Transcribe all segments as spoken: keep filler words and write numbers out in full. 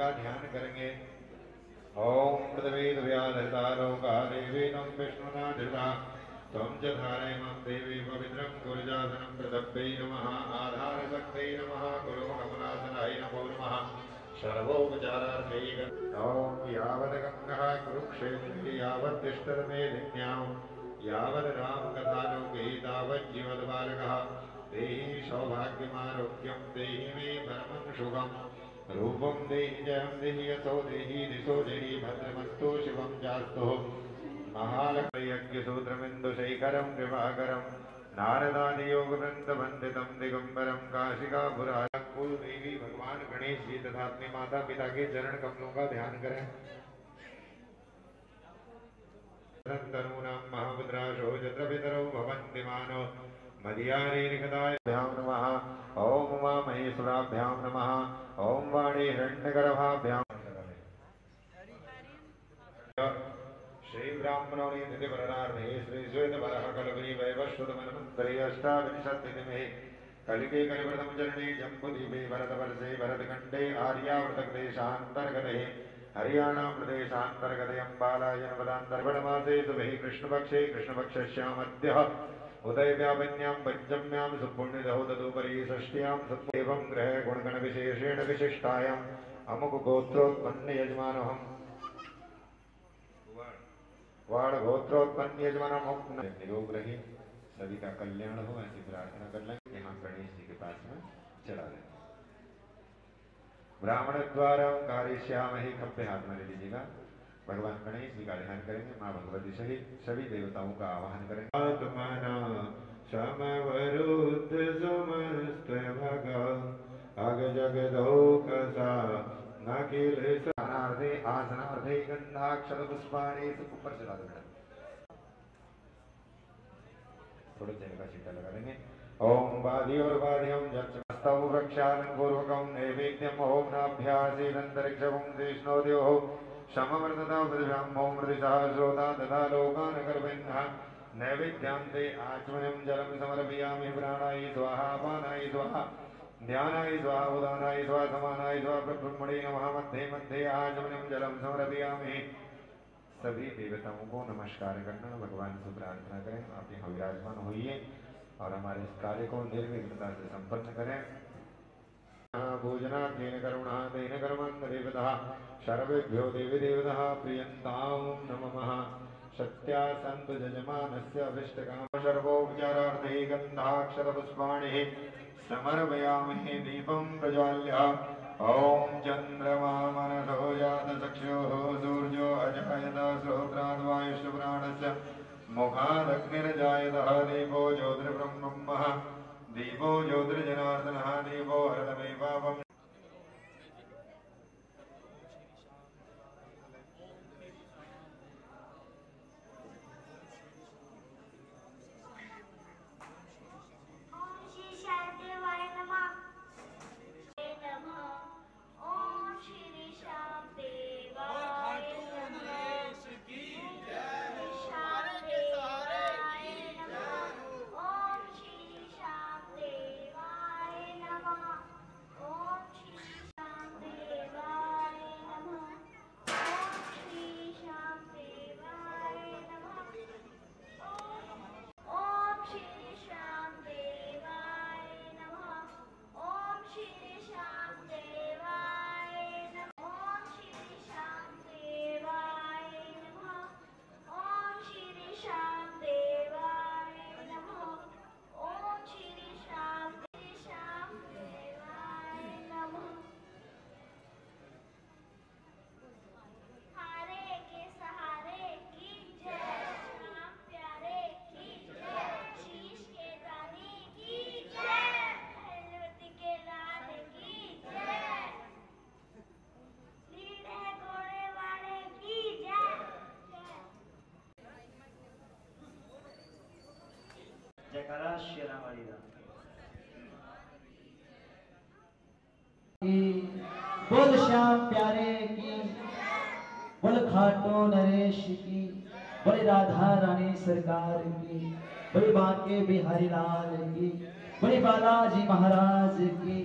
का ध्यान करेंगे। ओम पृथ्वीद व्यालोका देवी नम विष्णुना धृता तम चारे मम देवी पवित्रम गुरजासनम प्रदप्पे नमः आधार शक्ति नमः गुरु कमलासनाय नमो नमः सर्वोपचारार्थे। ओम यावद गंगा कुरुक्षेत्रे यावत् तिष्ठति दिव्यां यावद राम कथा लोके तावत् जीवद्बालकः देहि सौभाग्यमारोग्यं देहि मे परमं शुभम् रूपं देहि जयं देहि यतो देहि दिशो देहि भद्रमस्तु शिवं चास्तु। महालक्ष्मीयज्ञसूत्रमिन्दुशेखरं दिवाकरं नारदादियोगवृन्दवन्दितं दिगंबरं काशिकापुराय कुल देवी भगवान गणेश जी तथा अपने माता पिता के चरण कमलों का ध्यान करें। तरुणां महाभद्राशो यत्र पितरौ भवन्ति मानो मदीयारेरिकदाभ्यां नमः। ओम उमा महेश्वराभ्यां नमः। ओम वाणी हिरण्यगर्भाभ्यां श्री ब्राह्मणों ने निधि भरणार्थे श्री श्वेत वरह कलवरी वैवस्वत मनमंत्रे अष्टाविंशतिदिने कलिके कलिव्रतम चरणे जम्बुदीपे भरतवर्षे भरतखंडे आर्यावर्तकदेशान्तर्गते हरियाणा प्रदेशान्तर्गते अम्बालाय नर्मदान्तर्गणमासे सुभे कृष्णपक्षे कृष्णपक्षस्यामद्यः उदयव्यापन्यां पंचम्यां सुपुण्यदहोदुपरी षष्ट्यां सत्त्वं ग्रह गुणगण विशेषेण विशिष्टायां अमुक गोत्रोत्पन्न यजमानोऽहम् वाण गोत्रोत्पन्न यजमानोऽहम् निरोग रहे, सभी का कल्याण हो ऐसी प्रार्थना कर लें। यहाँ गणेश जी के पास में चला दें। ब्राह्मण द्वारा कार्यश्यामहि खब्बे हाथ में ले लीजिएगा। भगवान गणेश जी का ध्यान करेंगे। माँ भगवती सहित सभी देवताओं का आवाहन करेंगे। आत्मना समवरुद्ध सुमस्त भगा अग जगदोकसा नकिल सनार्थे आसनार्थे गंधाक्षर पुष्पाणी से ऊपर चला देना। थोड़े देर का छीटा लगा देंगे। ओम बाधि और बाध्यम जस्तव वृक्षालन पूर्वकम नैवेद्यम ओम नाभ्यासी नंदरिक्षम देशनो देव समवर्तता प्रतिभ्याम ओम प्रतिशा श्रोता तथा लोकानगर्भिन्नः नैवेद्यां ते आचमनीयं जलम समर्पयामि प्राणाय स्वाहा पानाय स्वाहा ध्यानाय स्वाहा उदानाय स्वाहा समानाय स्वाहा ब्रह्मणे नमः मध्ये मध्ये आचमनीयं जलम समर्पयामि। सभी देवताओं को नमस्कार करना, भगवान से प्रार्थना करें। आप यहाँ विराजमान होइए और हमारे इस कार्य को निर्विघ्नता से संपन्न करें। भोजनात् येन करुणः तेन कर्मन्नरेवतः सर्वेभ्यो देवीदेवतः प्रियन्तां नमः। सत्या सन्तु यजमानस्य अभिष्टकामः सर्वोपचारार्थे गन्धाक्षरपुष्पाणिः समर्पयामहे दीपं प्रज्वाल्य। ॐ चन्द्रमा मनसो जात चक्षुः सूर्यो अजायत श्रोत्राद् वायुश्राणस्य मुखादग्निर्जायत दीपो ज्योतिर्ब्रह्मः दीपो ज्योतिर्जनार्दनः दीपो हरतमेवावम्। बोल श्याम प्यारे की, बोल खाटू नरेश की, बोल राधा रानी सरकार की, बोल बांके बिहारी लाल की, बोल बालाजी महाराज की,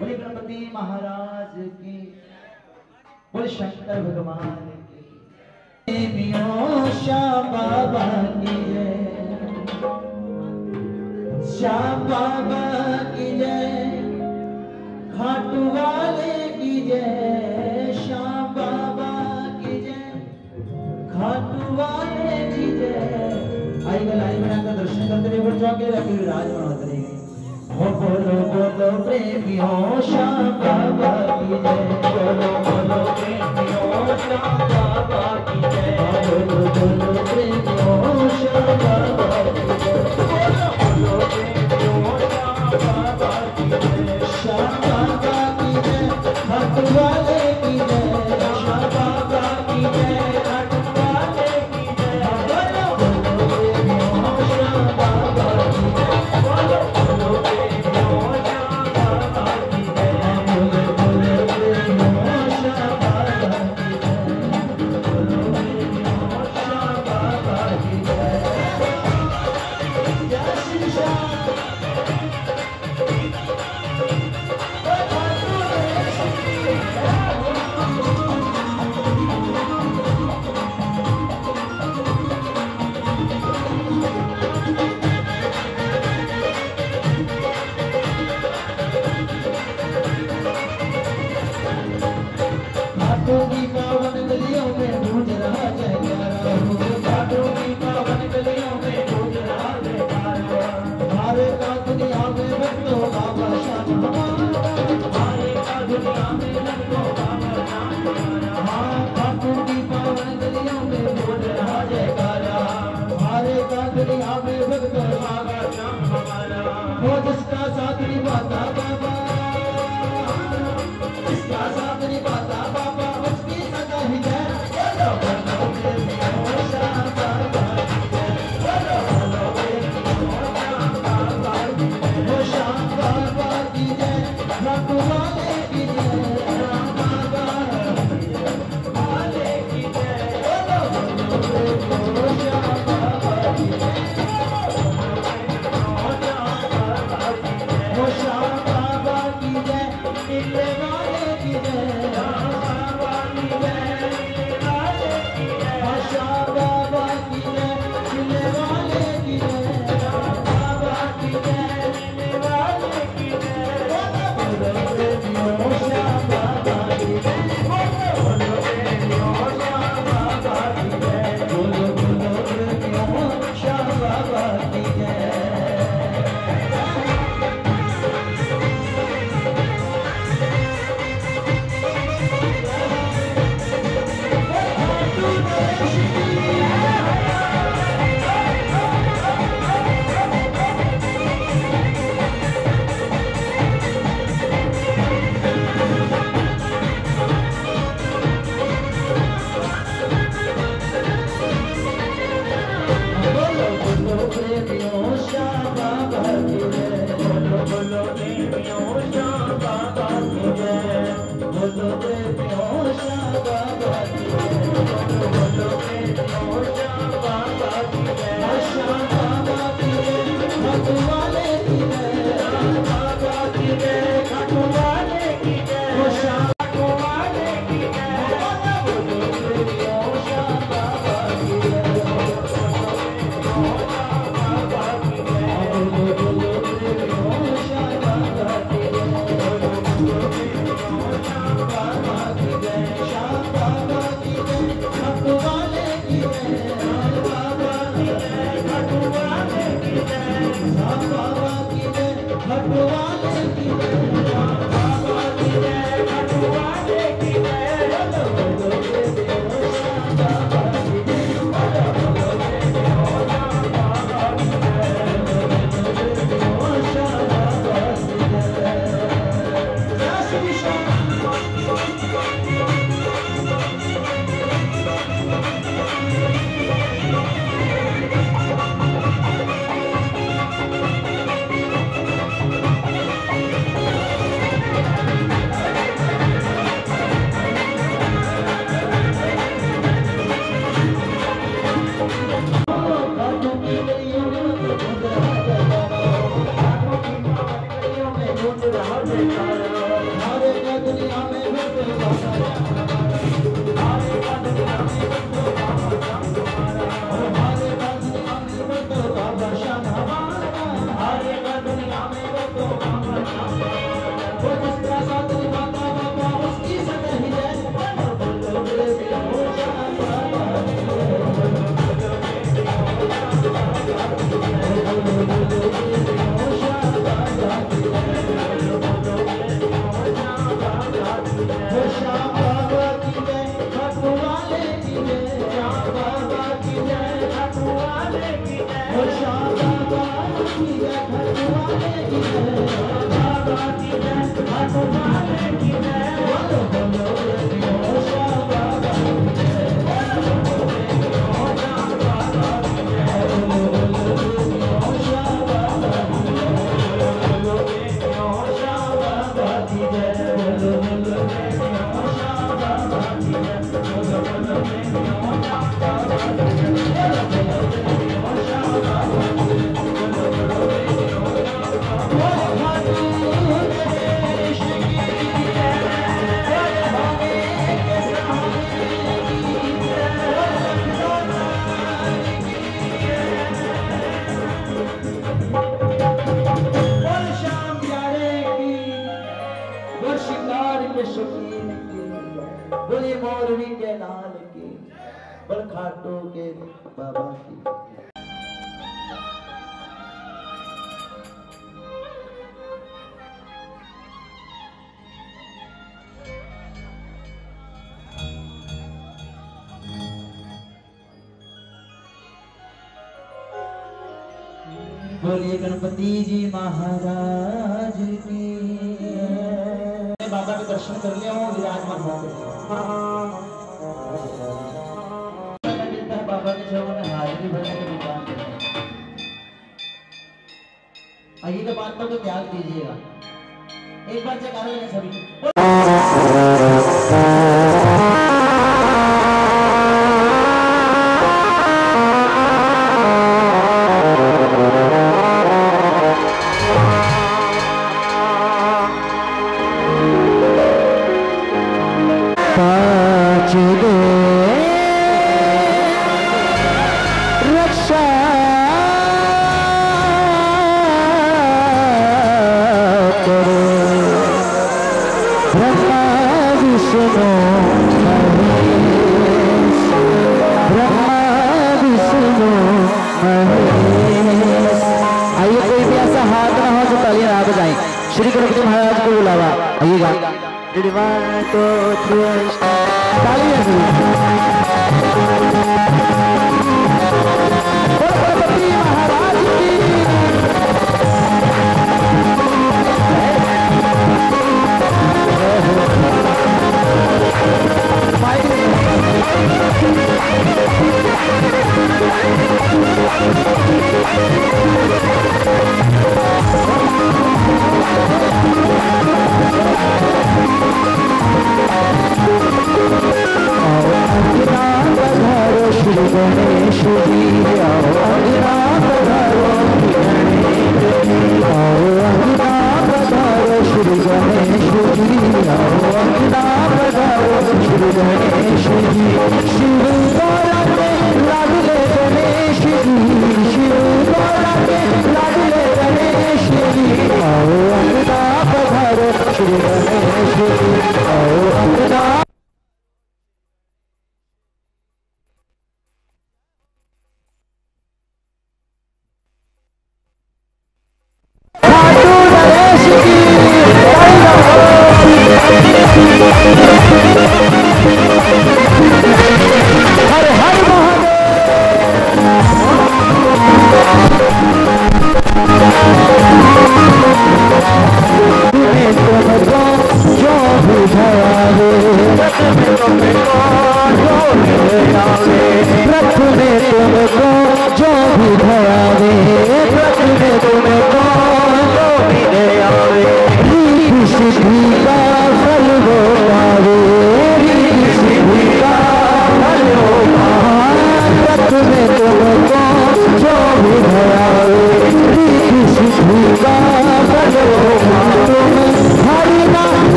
बोल गणपति महाराज की। बोल शंकर भगवान की श्याम बाबा की जय, श्याम बाबा की जय, खाटू वाले की जय, श्याम बाबा की जय, खाटू वाले की जय। आई गल आई बना का दर्शन करते हुए जाके रखी विराज महोदरी। हो बोलो बोलो प्रेमियों श्याम बाबा की जय, बोलो बोलो प्रेमियों श्याम बाबा की जय, बोलो बोलो प्रेमियों श्याम बाबा की जय, बोलो बोलो प्रेमियों श्याम बाबा की जय, श्याम बाबा की जय, हट वाले की जय, श्याम बाबा की जय, हट वाले की जय, बोलो बोलो प्रेमियों श्याम बाबा की जय, बोलो बोलो बाबा, इसका साथ नहीं पाता बाबा, उसकी बोलिए गणपति जी महाराज की। बाबा के दर्शन कर लिया हूँ, विराजमान होते बाबा के चरणों में हाजिरी भरने के विचार। आइए तो बात को त्याग कीजिएगा, एक बार चेक आने सभी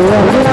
Oh,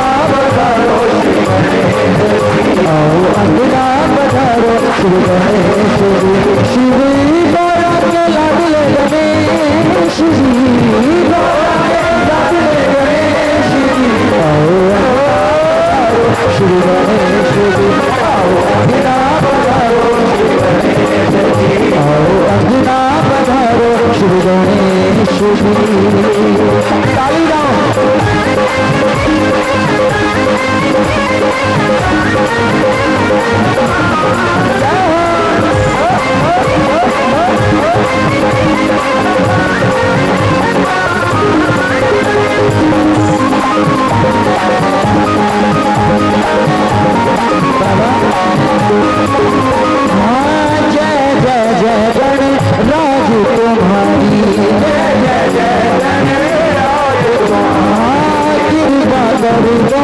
तुम्हारी कृपा कर दो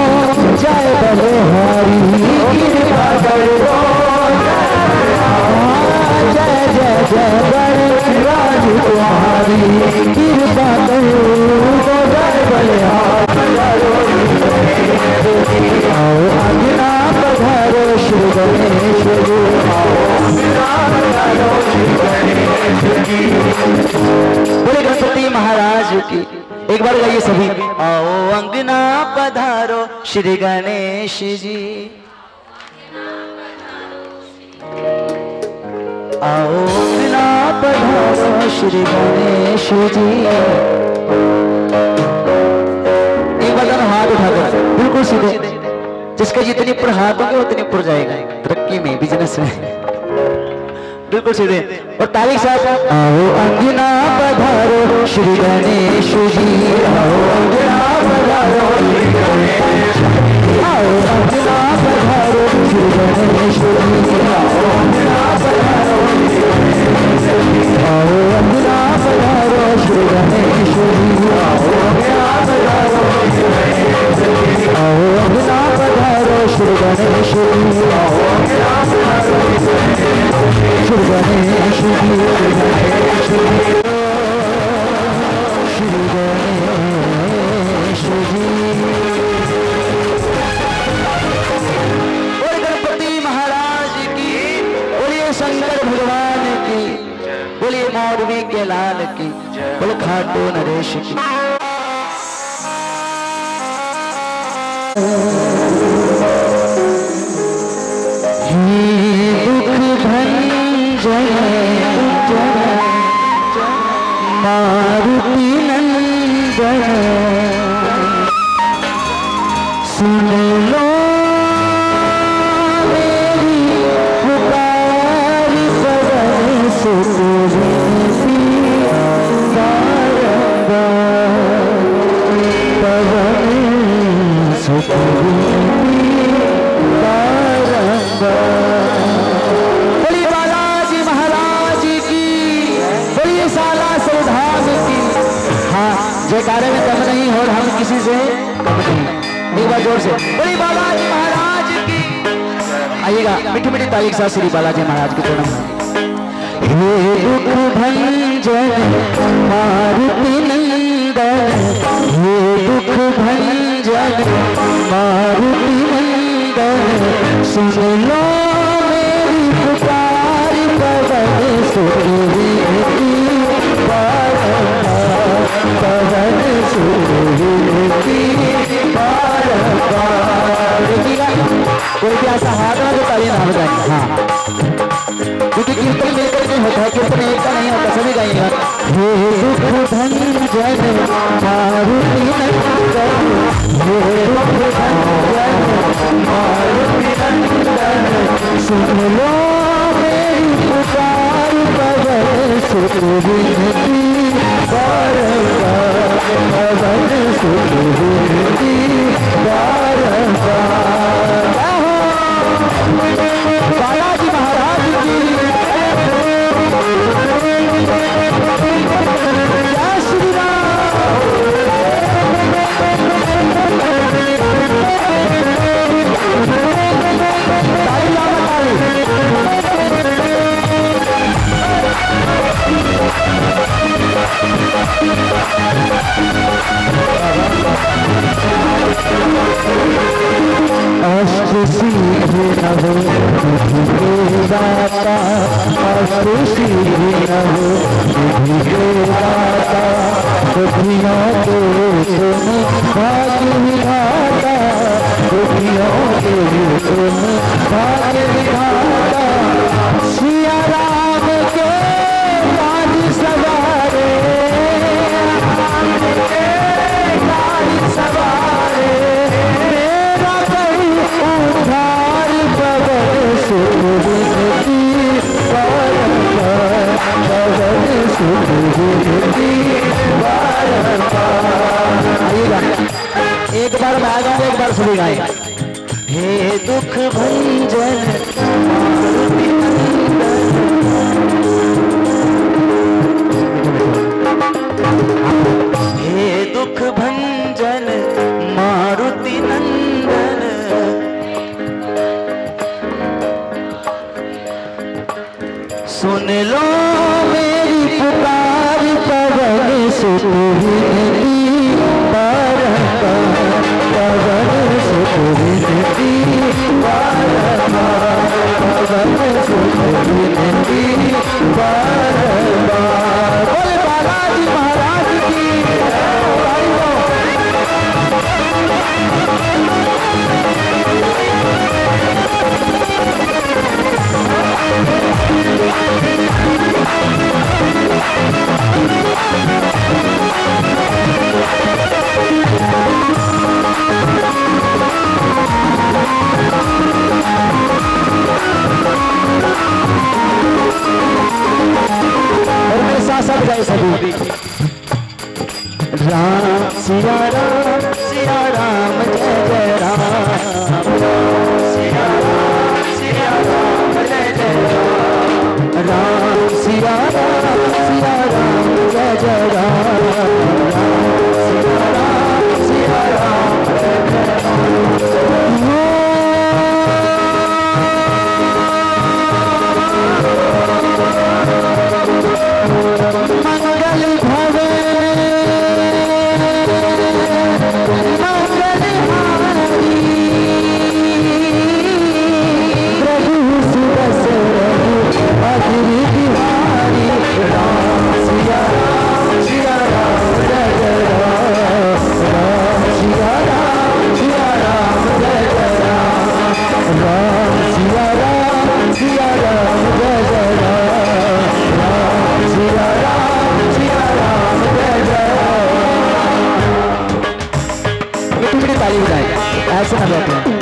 जय बलहारी, कृपा कर दो जय जय जय बलराज तुम्हारी, कृपा कर दो जय बलहारी। आओ अंगना पधारो श्री गणेश जी, बोले गणपति महाराज की। एक बार गाइए सभी, आओ अंगना पधारो श्री गणेश जी, आओ अंगना पधारो श्री गणेश जी। एक बार हाथ उठाकर बिल्कुल सीधे, जिसका जितनी ऊपर हाथ होगा उतनी ऊपर जाएगा तरक्की में, बिजनेस में, बिल्कुल सीधे। और तारीख साहब, आओ अंगना पधारो श्री गणेश जी, आओ अंगना पधारो श्री गणेश, आओ अंगना पधारो श्री गणेश जी, आओ अंगना पधारो श्री गणेश, आओ अंगना पधारो श्री गणेश जी, आओ अंगना पधारो श्री गणेश, आओ अंगना पधारो श्री गणेश जी, आओ अंगना पधारो श्री गणेश जी, श्री गणेश जी। बोल गणपति महाराज की, बोलिए शंकर भगवान की, बोलिए मौलवी के लाल की, बोल खाटू नरेश की। जय मारुति नंदन सुन लो मेरी पुकार, पवन सुत नारंगा, पवन सुत नारंगा। जयकारे में कम नहीं और हम किसी से कम नहीं। एक बार जोर से बोलिए बालाजी महाराज की। आइएगा मीठी मीठी तारीख साथ श्री बालाजी महाराज की प्रणाम। हे दुख भंजन मारुति नंदन, हे दुख भंजन मारुति नंदन सुन लो मेरी पुकार, पवन सुत नारंगा, पवन सुत नारंगा। कोई भी ऐसा हाथ ना जो ताली ना बजाए, हाँ, क्योंकि कीर्तन मिलकर नहीं होता है, कीर्तन एक का नहीं होता, सभी गाएंगे। हे दुख भंजन मारुति नंदन, हे दुख भंजन मारुति नंदन सुन लो मेरी पुकार, पवन सुत नारंगा, पवन सुत नारंगा। बालाजी महाराज की जय श्री सुन लो मेरी पुकार पवन सुत विनती पर पवन सुत विनती पर पवन सुत विनती पर बोले बालाजी महाराज की सभी राम सिया राम सिया राम जय जय राम सिया राम सिया राम जय जय राम राम सिया राम सिया राम जय जय राम सिया राम सिया राम जय जय राम ऐसे कर लेते हैं।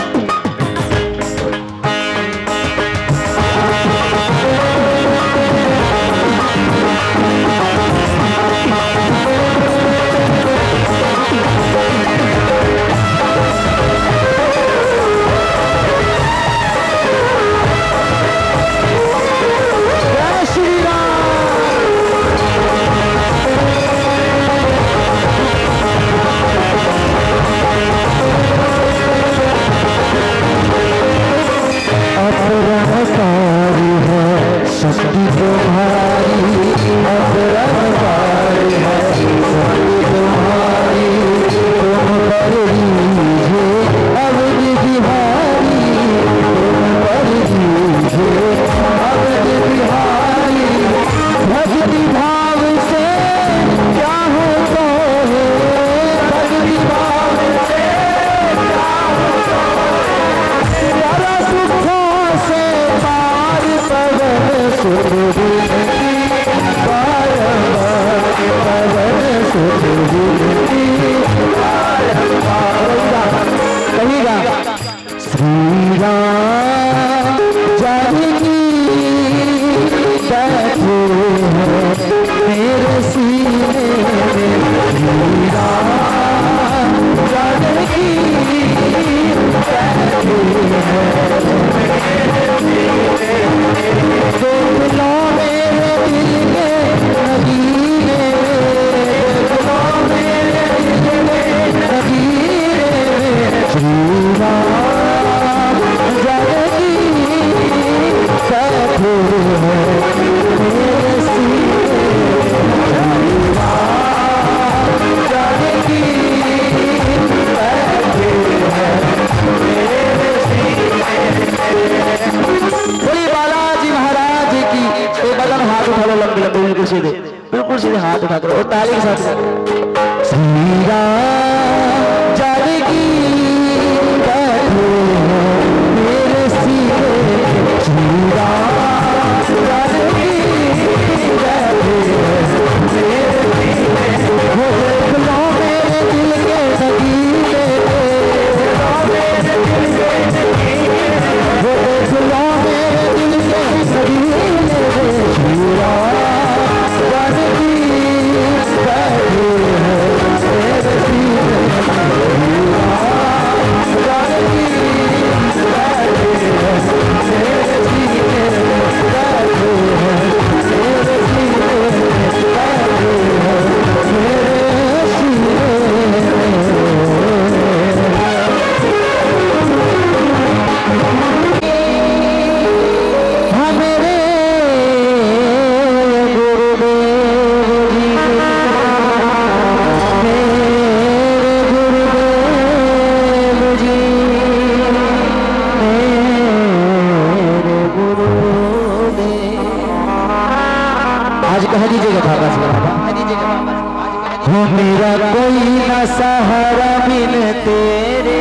आज कह दीजिएगा बाबा से, कह दीजिएगा बाबा हो मेरा कोई न सहारा बिन तेरे,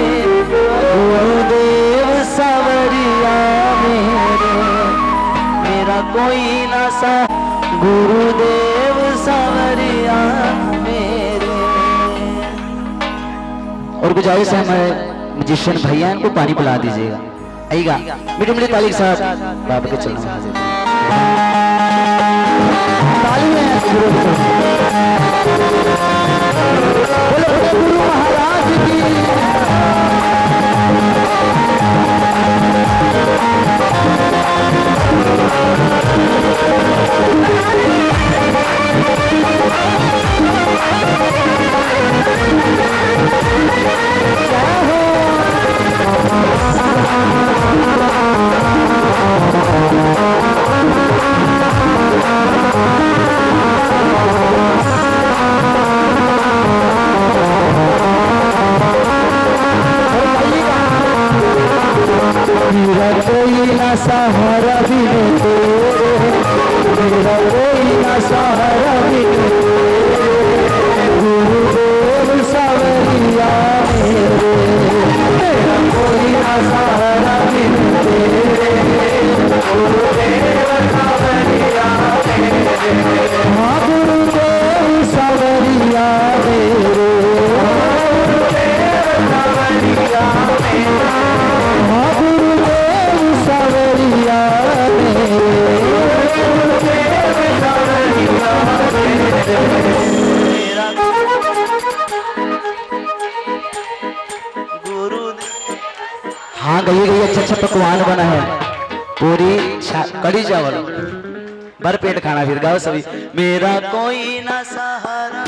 वो देव सावरिया मेरे, मेरा कोई न सहारा गुरुदेव सावरिया मेरे। और गुजारिश है हमारे जिशन भैया इनको पानी पिला दीजिएगा, आइएगा मीठे मीठे ताली के साथ बाबा के चलना ताली में गुरु महाराज की। मेरा कोई ना सहारा बिन तेरे, मेरा कोई ना सहारा बिन तेरे, गुरुदेव सावरिया मेरे, मेरा कोई ना सहारा बिन तेरे, गुरुदेव सावरिया मेरे, माँ गुरुदेव सावरिया मेरे, गुरुदेव सावरिया मेरे, हाँ गई गई अच्छा अच्छा पकवान बना है, पूरी कड़ी चावल भर पेट खाना, फिर गाओ सभी। मेरा कोई ना सहारा,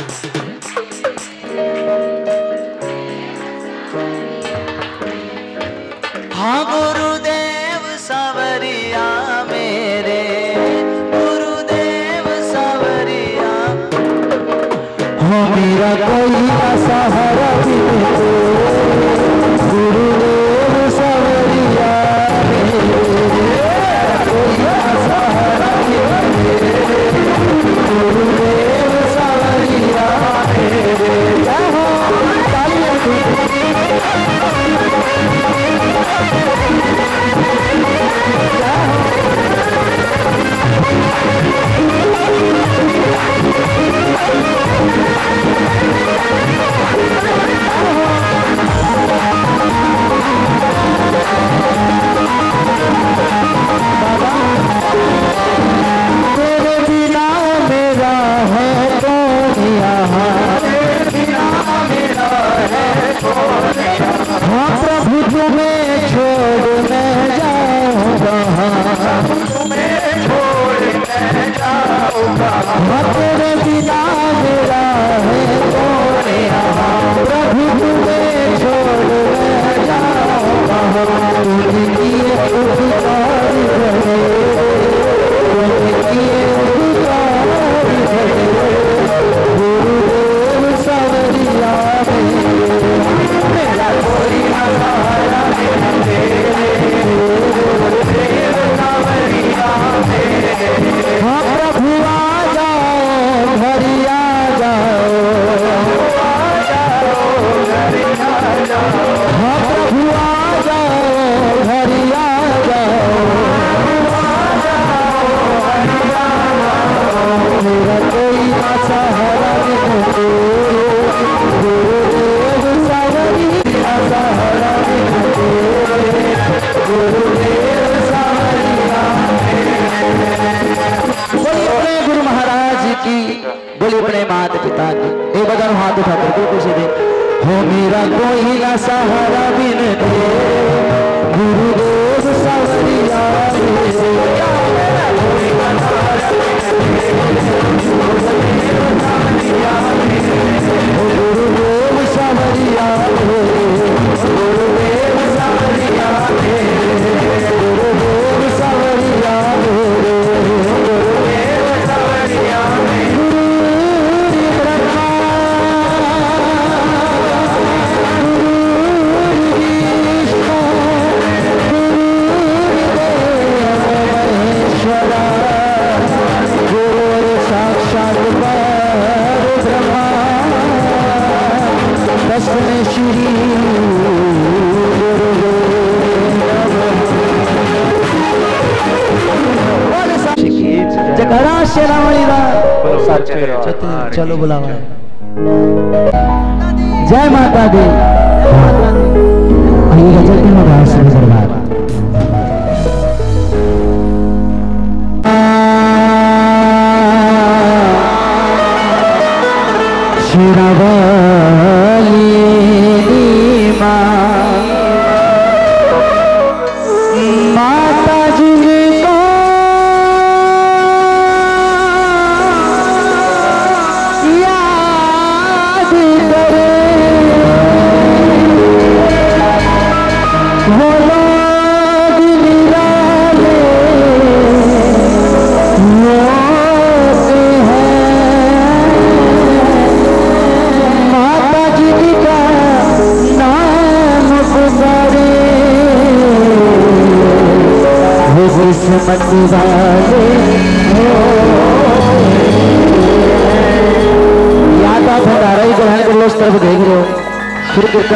हाँ गुरुदेव सावरिया मेरे, गुरुदेव सावरिया, हाँ मेरा कोई ना सहारा गुरुदेव वाह, चलो बुलावा। जय माता दी।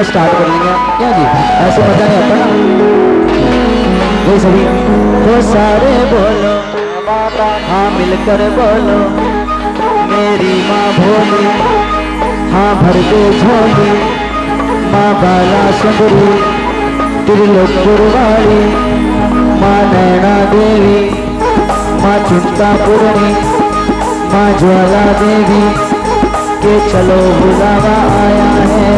स्टार्ट कर लेंगे क्या जी, ऐसे मजा नहीं आता ना। वो सभी वो सारे बोलो हाँ मिलकर बोलो, मेरी माँ भोली हाँ भर के झोली, माँ बाला सुंदरी त्रिलोकपुर वाली, माँ नैना देवी माँ चिंतापुरनी माँ ज्वाला देवी के चलो बुलावा आया है।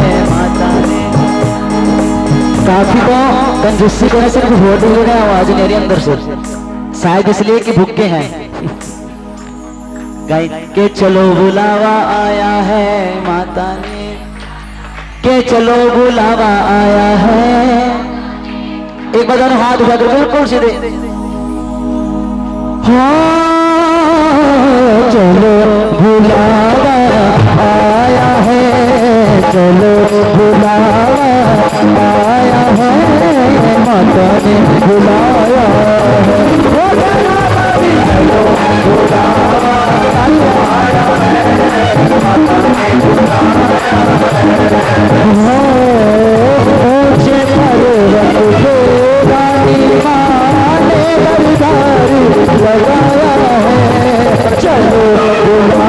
काफी को कंजूसी को सिर्फ वोट दे रहे हैं, आवाज नहीं आ रही अंदर से, शायद इसलिए कि भूखे हैं। गाय के चलो बुलावा आया है माता ने, के चलो बुलावा आया है। एक बार हाथ उठा कर कौन सीधे हाँ चलो बुलावा आया है, चलो बुलावा आया है माता ने बुलाया है, चलो बुलावा आया है माता ने बुलाया है। चलो बुलावा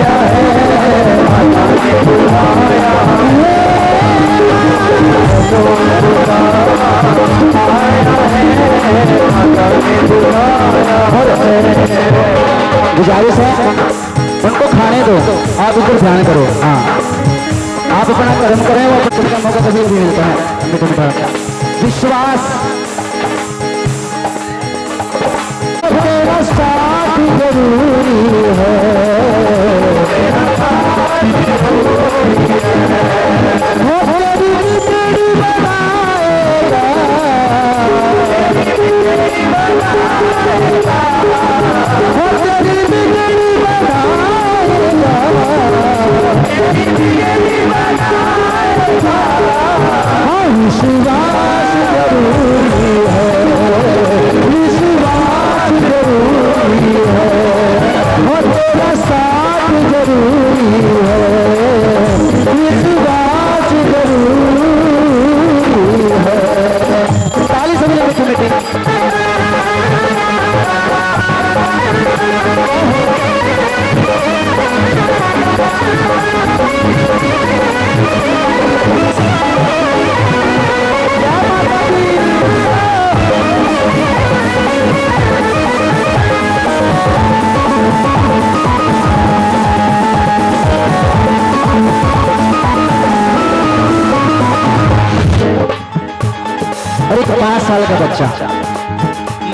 आया है, आप ऊपर ध्यान करो। हाँ, आप अपना कर्म करें, वो पुण्य का मौका कभी नहीं मिलता है। विश्वास जरूरी है। साल का बच्चा,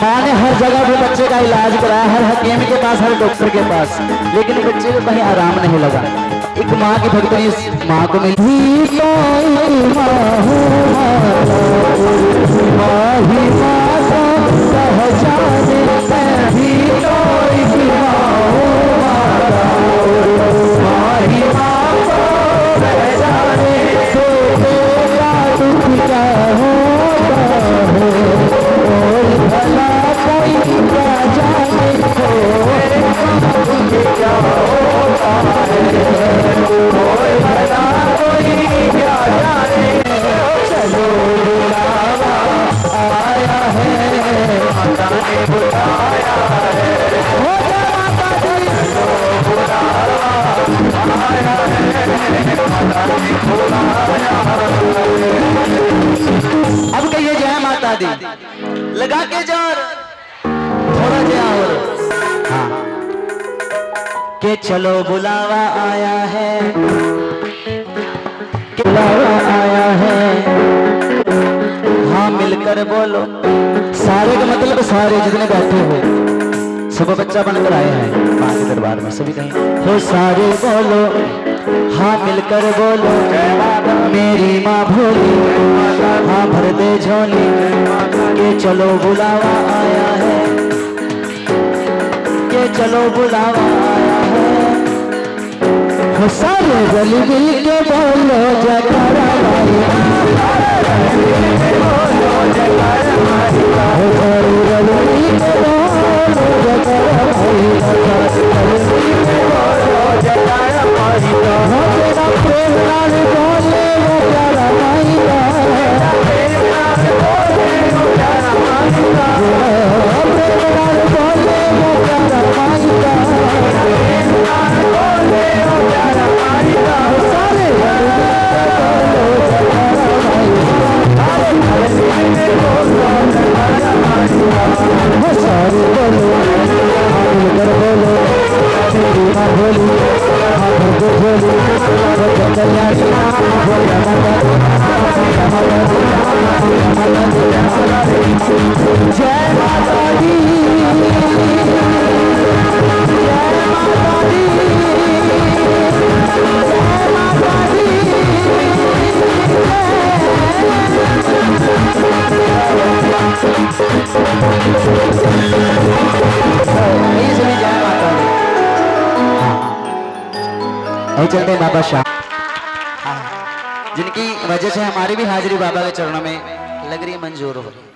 माँ ने हर जगह पे बच्चे का इलाज कराया, हर हकीम के पास, हर डॉक्टर के पास, लेकिन बच्चे को कहीं आराम नहीं लगा। एक माँ की भक्ति इस माँ को मिली। अब कहिए जय माता दी लगा के जोर, थोड़ा जय और। हाँ, के चलो बुलावा आया है, बुलावा आया है। हाँ, मिलकर बोलो सारे का मतलब सारे जितने बैठे हो सब बच्चा बनकर आए हैं माँ के दरबार में, सभी कहीं हो सारे बोलो। हाँ, मिलकर बोलो मेरी माँ भोली, हाँ भर दे झोली, के चलो बुलावा आया है, के चलो बुलावा आया है। हो सारे गली मिल के बोलो जयकारा मारी, बोलो जयकारा मारी, हो सारे गली मिल के बोलो जयकारा मारी। हो तेरा प्रेम लाल बोले वो प्यारा नाइगा, तेरा प्रेम लाल बोले वो प्यारा नाइगा, हो तेरा लाल बोले वो प्यारा नाइगा, तेरा प्रेम लाल बोले वो प्यारा नाइगा। सारे बोलो सारे बोलो सारे बोलो तेरी बोलो चलते हैं बाबा शाह, हाँ, जिनकी वजह से हमारी भी हाजिरी बाबा के चरणों में लग रही है, मंजूर हो रही।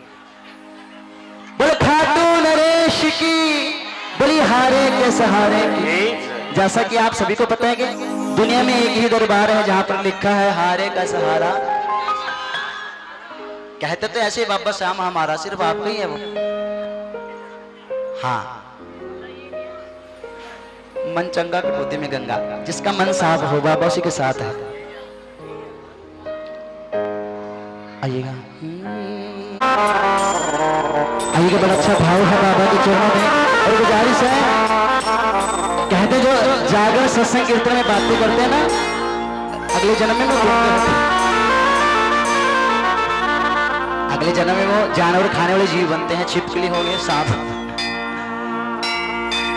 बोल खाटू नरेश की बलिहारे के सहारे की। जैसा कि आप सभी को पता है कि दुनिया में एक ही दरबार है जहां पर लिखा है हारे का सहारा। कहते तो ऐसे बाबा शाह हमारा सिर्फ आपका ही है वो। हाँ, मन चंगा के पौधे में गंगा, जिसका मन साफ हो बाबा उसी के साथ है। आइएगा आइएगा, बड़ा अच्छा भाव है बाबा के चरणों में। और गुजारिश है कहते जो जागर सत्संग कीर्तन में बातें करते हैं ना, अगले जन्म में वो अगले जन्म में वो जानवर खाने वाले जीव बनते हैं, छिपकली हो गए, सांप।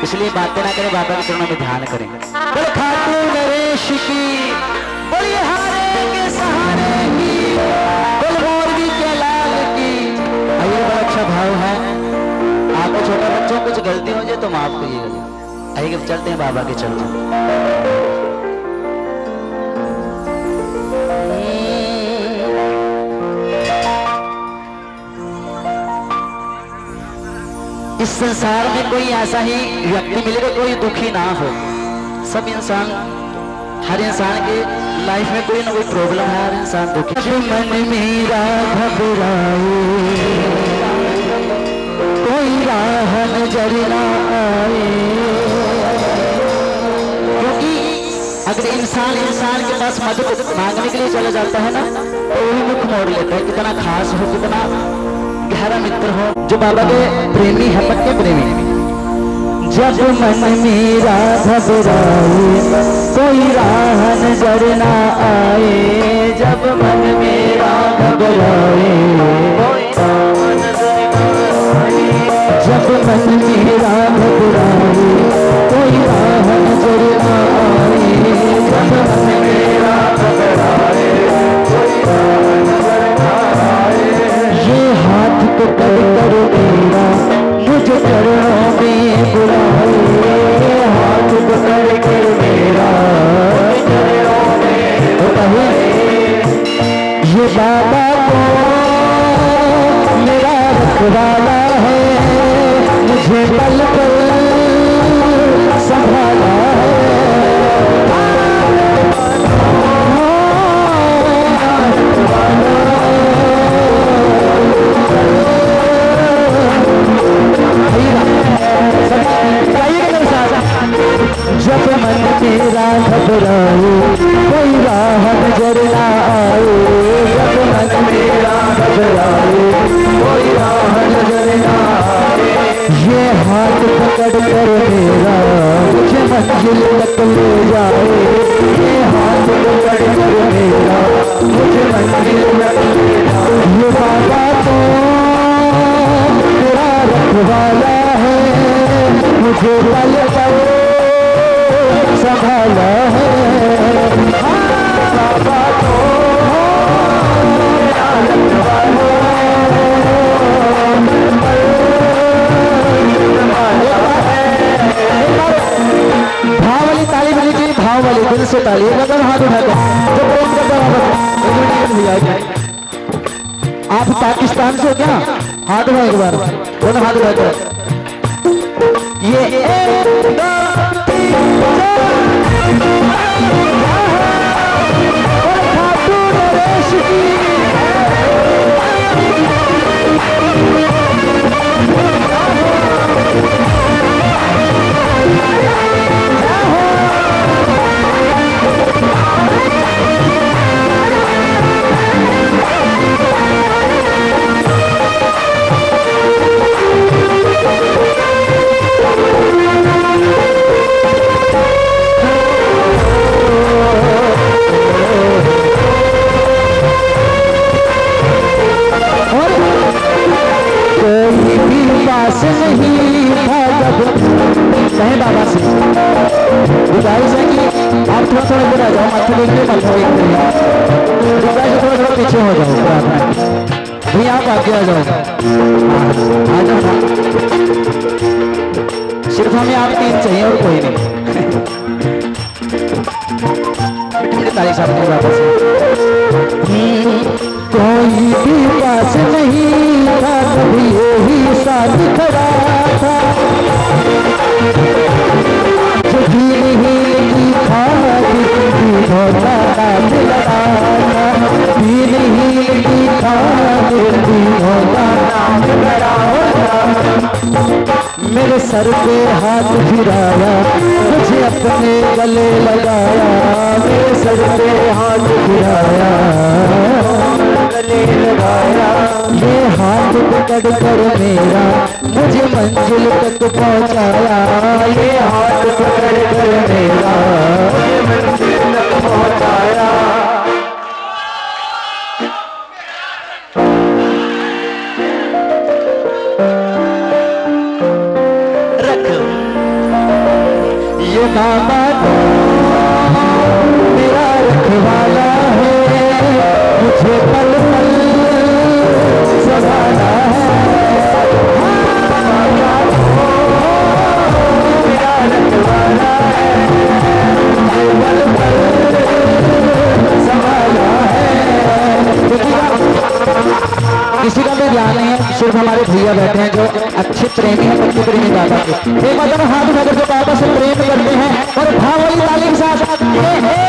इसलिए बातें ना करें, बाबा के चरणों में ध्यान करें। बोलो खाटू नरेश की, बोलिए हारे के सहारे की, बोलो मोरवी के लाल की। आइए, बड़ा अच्छा भाव है। आपको छोटे बच्चों कुछ गलती हो जाए तो माफ करिएगा। आइए चलते हैं बाबा के चरणों में। इस संसार में कोई ऐसा ही व्यक्ति मिलेगा कोई दुखी ना हो। सब इंसान, हर इंसान के लाइफ में कोई ना कोई प्रॉब्लम है, हर इंसान दुखी। जो मन मेरा घबराए, कोई राह नजर ना आए। अगर इंसान इंसान के पास मदद मांगने के लिए चला जाता है ना, तो वही मुख मोड़ लेता है। कितना खास हो, कितना गहरा मित्र हो, जो बाबा के प्रेमी है, पक्के प्रेमी। जब मन मेरा घबराए, कोई राह नजर ना आए। जब मन मेरा घबराए, जब मन मेरा घबराए, कोई राह नजर ना आए। जब मन मेरा घबराए, कोई राह नजर ना आए। ये हाथ को कर कर मेरा, मुझे चरणों में बुलाए। ये हाथ को कर कर मेरा, चरणों में बुलाए। ये बाबा को मेरा रखवाला है, मुझे पल पल संभाला है। जब मन मेरा घबराए, कोई राह नजर ना आए। जब मन मेरा घबराए, कोई राह नजर ना आए। ये हाथ पकड़ कर मेरा, मुझे मंजिल तक ले जाए। ये हाथ पकड़ कर मेरा, मुझे मंजिल तक ले जाए। ये बाबा तो मेरा रखवाला है, मुझे पल पल संभाला है। बाबा तो मेरा रखवाला है। भाव वाली ताली मिली थी, भाव वाली दिल से ताली। मतलब हाथ उठाकर जो प्रेम करता है। आप पाकिस्तान से हो क्या? हाथ उठाओ एक बार, दोनों हाथ उठाकर। ये एक दो पास नहीं था जब कहे बाबा से गुजारिश है कि आप थोड़ा थोड़ा दूर आ जाओ। माथे देखते माथे देखते दुर्गा जी थोड़ा थोड़ा पीछे हो जाओ। भाई आप आगे आ जाओ, आ जाओ। सिर्फ हमें आप तीन चाहिए और कोई नहीं। तारीख साहब ने बाबा से कोई भी पास नहीं था, कभी यही साथ खड़ा था। जो हील हील की खाक की धोखा नाच लगा था, हील हील की खाक की धोखा नाच लगा था। मेरे सर पे हाथ फिराया, मुझे अपने गले लगाया। मेरे सर पे हाथ फिराया, ये हाथ पकड़ कर मेरा मुझे मंजिल तक पहुँचाया, ये हाथ पकड़ कर मेरा मुझे मंजिल तक पहुँचाया। रख ये बाबा मेरा रखवाला है, मुझे पल पल सवाला किसी का भी ध्यान नहीं है, सिर्फ हमारे भैया बैठे हैं जो अच्छे प्रेमी हैं, अच्छे प्रेमी दादा के एक मतलब हाथ उठाकर जो बाबा से प्रेम करते हैं और भाव वाली ताली के साथ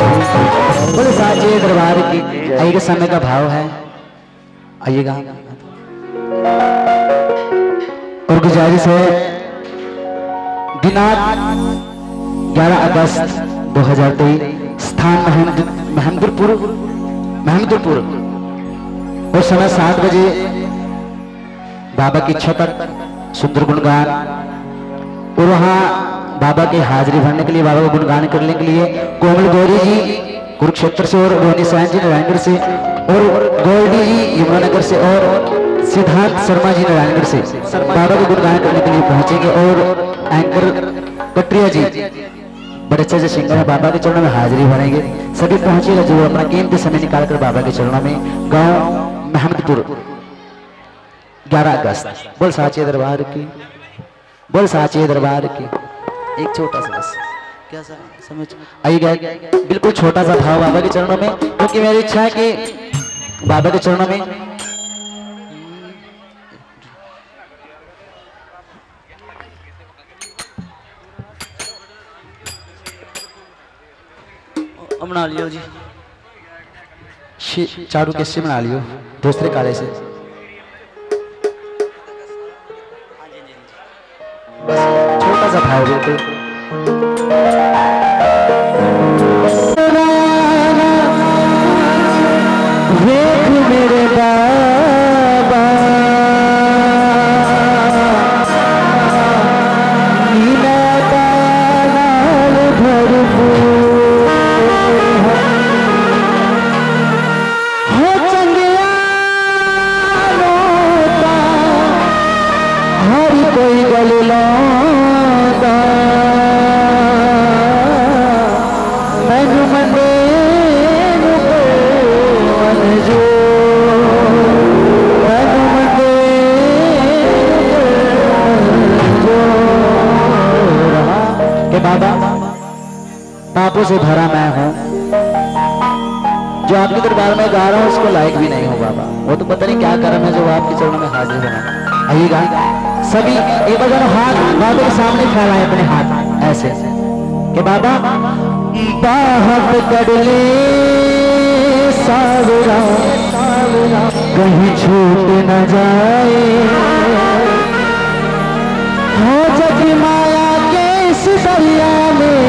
बोले साचे दरबार की आइए समय का भाव है, आइएगा। और गुजारिश है दिनांक ग्यारह अगस्त दो हजार तेईस, स्थान महमदपुर महमदपुर और समय सात बजे बाबा की इच्छा पर सुंदर गुणगान और वहाँ बाबा के हाजिरी भरने के लिए, बाबा को गुणगान करने के लिए कोमल गौरी जी कुरुक्षेत्र से और रोनी सायन जी नारायणगढ़ से और गौरी जी यमुनानगर से और सिद्धार्थ शर्मा जी नारायणगढ़ से बाबा को गुणगान करने के लिए पहुंचेंगे। और एंकर कटरिया जी बड़े अच्छे से सिंगर है, बाबा के चरणों में हाजिरी भरेंगे। सभी पहुंचेगा जो अपना कीमती समय निकाल कर बाबा के चरणों में। गाँव महमदपुर ग्यारह अगस्त। बोल साचे दरबार की, बोल साचे दरबार की। एक छोटा सा बस क्या सर समझ आई गया, बिल्कुल छोटा सा भाव बाबा के चरणों में, क्योंकि मेरी इच्छा है कि बाबा के चरणों में बना लियो जी, चारू कैसे बना लियो दूसरे काले से। छोटा सा भाव मेरे बाबा नीला ताल भरपूर हो चंगिया रोता हर कोई गलला पापों से भरा मैं हूं, जो आपके दरबार में गा रहा हूं उसको लायक भी नहीं हूं बाबा। वो तो पता नहीं क्या कर्म है जो आपके चरणों में हाजिर बना। आइए गा सभी एक बार हाथ बाबा के सामने फैलाए अपने हाथ ऐसे कि बाबा बाहर कर ले सावरा कहीं छूट न जाए हो जगी माया के इस दरिया में,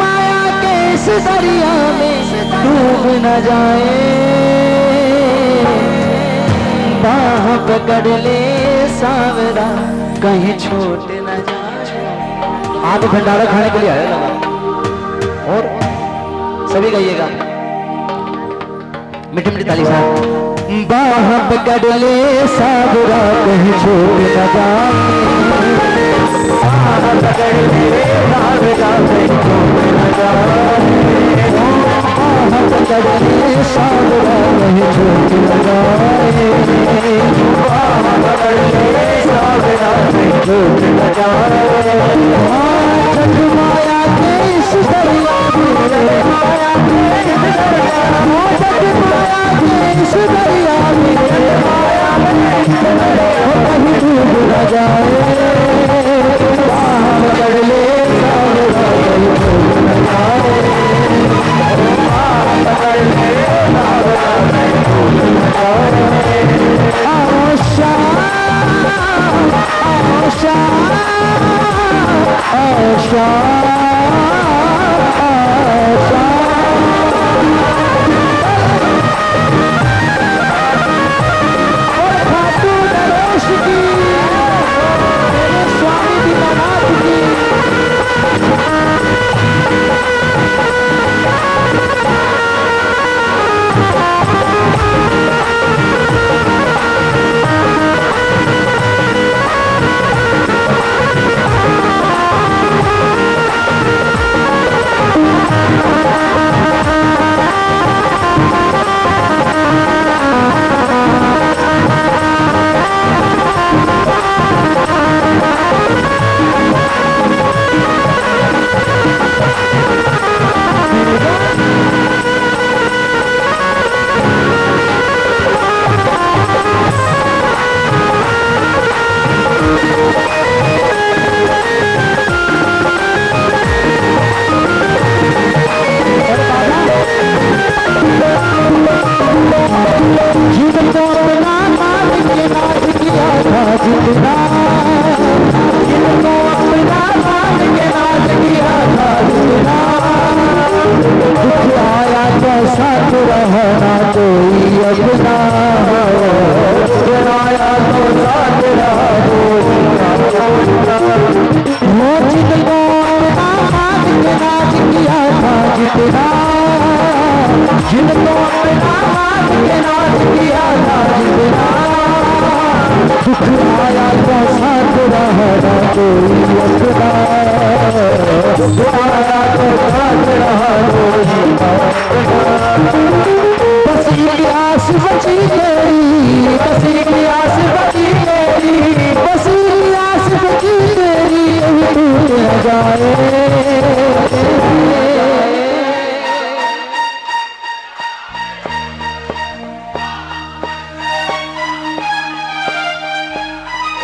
माया के इस दरिया में डूब न जाए। बाह पकड़ ले सावरा कहीं छूट न जाए। आप भंडारा खाने के लिए आए लगा और सभी गाइएगा मिठी मिठी ताली साथ। बाह पकड़ ले सावरा कहीं छूट न जाए, बाह पकड़ ले सावरा कहीं छूट न जाए, बाह पकड़ ले सावरा कहीं छूट न जाए, बाह पकड़ ले सावरा कहीं छूट न जाए। जग माया के इस दरिया में, माया के इस दरिया में, जग माया के इस दरिया में, माया के इस दरिया में कहीं डूब न जाए। पकड़ ले सावरा कहीं छूट न जाए, पकड़ ले सावरा कहीं छूट न जाए। आशा आशा आशा आशा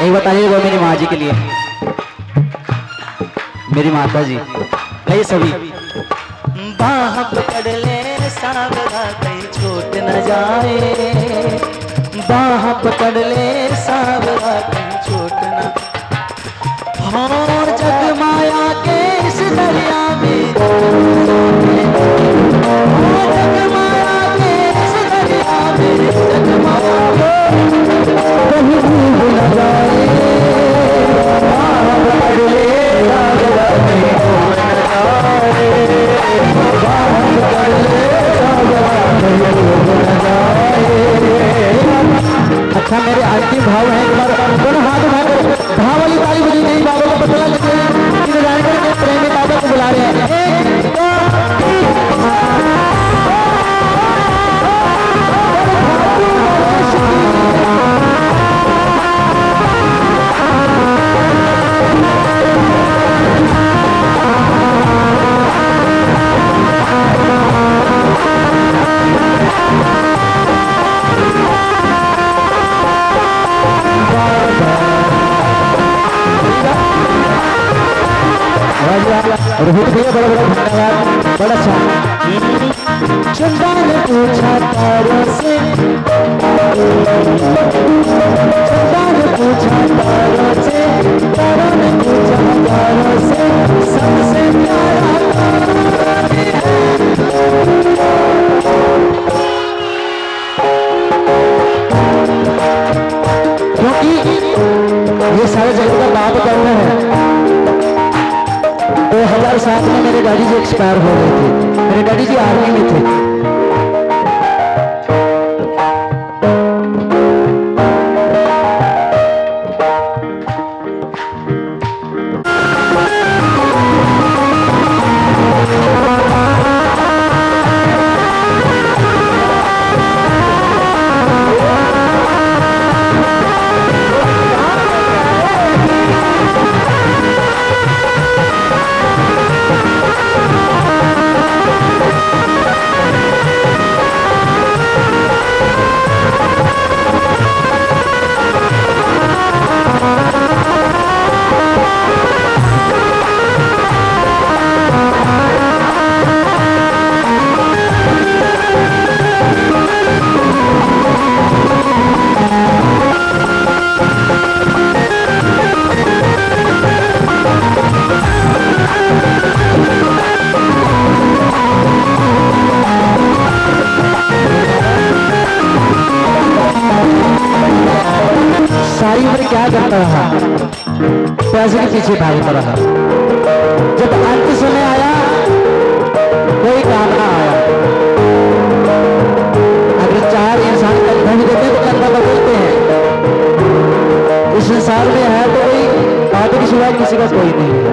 एक बताइए वो मेरी माँ जी के लिए, मेरी माता जी नहीं सभी बाह पकड़ ले सांवरा कहीं छूट न जाए, बाह पकड़ ले सांवरा कहीं छूट न और जग माया के इस दरिया में और जग माया के इस दरिया में जग माया कहीं भूल न जाए। अच्छा मेरे अंतिम भाव है दोनों हाथ उठाकर भाव वाली ताली बजी नहीं, बाबा को पता लगे कि नारायणगढ़ के प्रेमी बाबा को बुला रहे हैं। रोहित भैया बड़ा बड़ा धन्यवाद, बड़ा अच्छा। चंदा ने पूछा तारों से, चंदा ने पूछा तारों से, तारों ने पूछा तारों से सबसे प्यारा तारा क्योंकि ये सारे जगत का बाप करना है। दो हज़ार सात में मेरे डैडी जी एक्सपायर हो गए थे, मेरे डैडी जी आर्मी में थे। पैसे के पीछे भागता रहा, जब अंत समय आया कोई काम ना आया। अगर चार इंसान कंधा भी देते तो कंधा बदलते हैं, इस संसार में है तो कोई बाबा के सिवाय किसी का कोई नहीं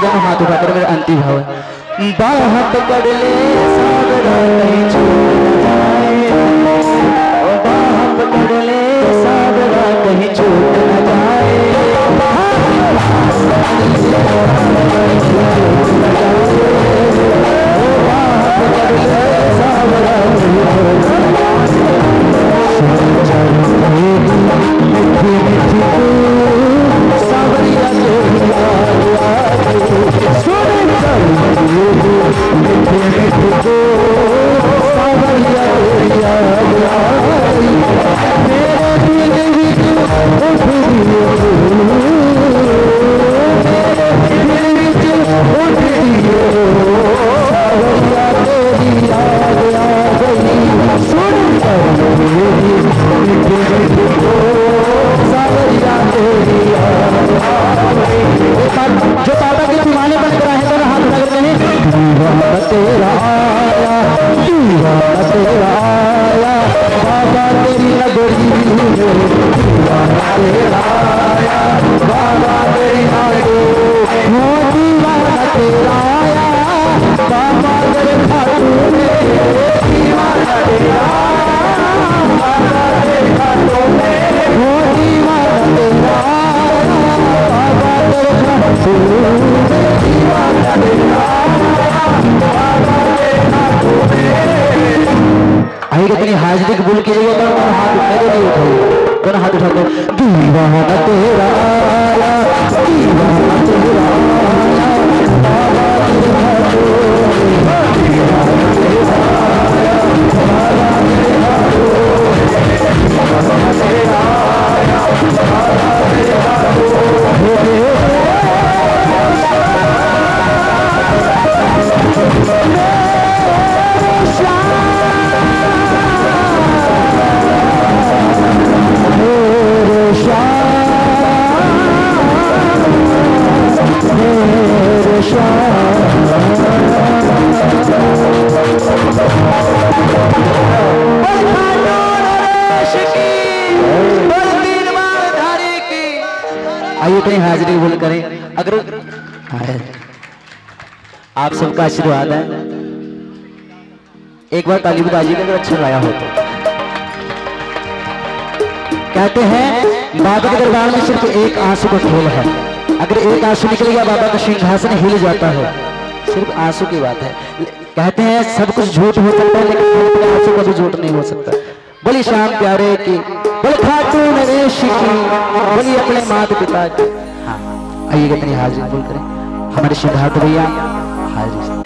दोनों हाथ उठाकर मेरा अंतिम भाव है। बाह पकड़ ले सांवरा कहीं छूट न जाए, बाह पकड़ ले सांवरा कहीं जो पापा के दीवाने बन रहा है हाथ लगते हैं तेरा तेरा बाबा तेरी लगड़ी तेरा बाबा तेरी आगो मोती वाला तेरा बाबा तेरे खाटू में दीवाना तेरा बाबा तेरे खाटू में मोती वाला तेरा बाबा तेरे खाटू में दीवाना तेरा बाबा तेरे खाटू में आई कितनी हाजिरी कबूल की गई है पर हाथ उठाए नहीं उठाए पर हाथ उठा दो दीवाना तेरा दीवाना तेरा हाजिरी बोल करें अगर आप सबका आशीर्वाद है एक बार ताली बजाइए अगर अच्छा लाया हो तो। कहते हैं बाबा के दरबार में सिर्फ एक आंसू का खेल है, अगर एक आंसू निकल गया बाबा का सिंहासन हिल जाता है। सिर्फ आंसू की बात है। कहते हैं सब कुछ झूठ हो सकता है लेकिन आंसू का भी झूठ नहीं हो सकता। बड़ी शाम प्यारे की बड़ी खाटू नरेश की बड़ी अपने माता पिता की। हाँ आइए कितनी हाजिर बोल करें हमारे सिद्धार्थ भैया हाजिर।